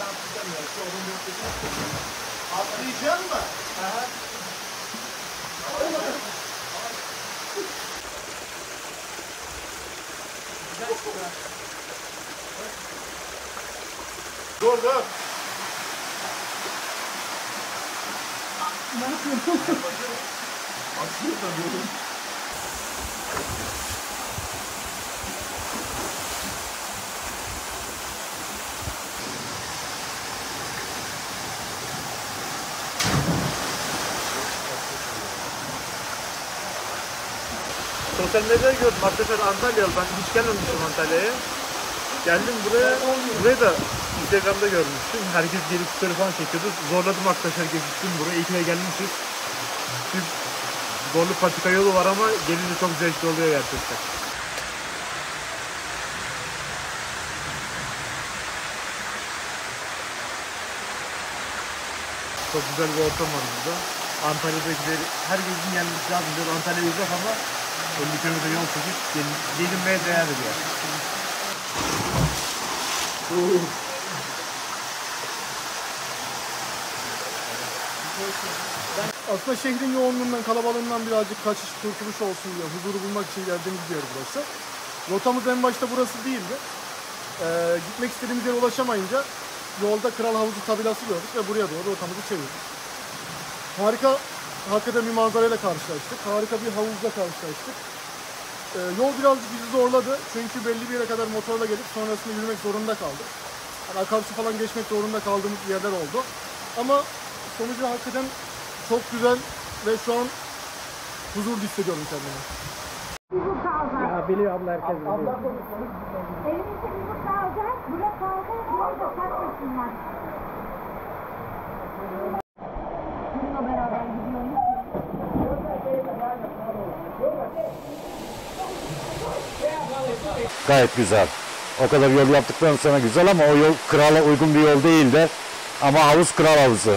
oradan tutamıyor. Şu onun noktasını tutamıyor. Atlayacak mı? Aha. Güzel çıkıyor. Dur dur. Ne yapıyorsun? Atıyor tabii oğlum. Sosyal medyada gördüm. Arkadaşlar Antalyalı. Ben hiç gelmemiştim Antalya'ya. Geldim buraya. Burayı da Instagram'da görmüştüm. Herkes gelip story falan çekiyordu. Zorladım arkadaşlar. Geçtim buraya. İlkine gelmişiz. Bir zorlu patika yolu var ama gelince çok zevkli oluyor gerçekten. Çok güzel bir ortam var burada. Antalya'dakileri herkesin gelmesi lazım. Antalya'ya uzak ama 50 km yol çekip gelinmeye değer bir yer. Aslında şehrin yoğunluğundan, kalabalığından birazcık kaçış, kurtuluş olsun diye, huzuru bulmak için geldiğimiz bir yer burası. Rotamız en başta burası değildi. Gitmek istediğimiz yere ulaşamayınca yolda Kral Havuzu tabelası gördük ve buraya doğru rotamızı çevirdik. Harika, hakikaten bir manzarayla karşılaştık. Harika bir havuzla karşılaştık. Yol birazcık bizi zorladı. Çünkü belli bir yere kadar motorla gelip sonrasında yürümek zorunda kaldık. Yani akarsu falan geçmek zorunda kaldığımız yerler oldu. Ama sonucu hakikaten çok güzel ve şu an huzurlu hissediyorum kendimi. Ya biliyor abla, herkes biliyor. Elimizde bizi kalacak, buraya kalacak, buraya da takmasınlar. Bununla beraber gidiyoruz. Gayet güzel. O kadar yol yaptıktan sonra güzel ama o yol krala uygun bir yol değil de. Ama havuz Kral Havuzu.